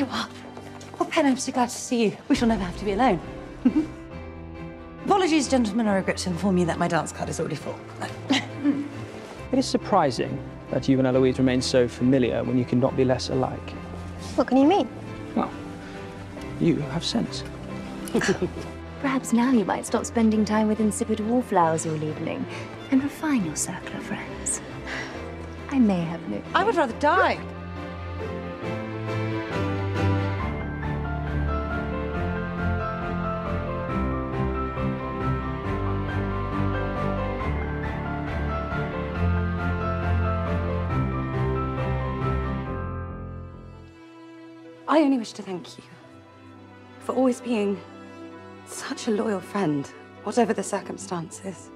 you are. Oh, Pen, I'm so glad to see you. We shall never have to be alone. Apologies, gentlemen, I regret to inform you that my dance card is already full. It is surprising that you and Eloise remain so familiar when you cannot be less alike. What can you mean? Well, you have sense. Perhaps now you might stop spending time with insipid wallflowers all evening and refine your circle of friends. I may have no... I would rather die. I only wish to thank you for always being such a loyal friend, whatever the circumstances.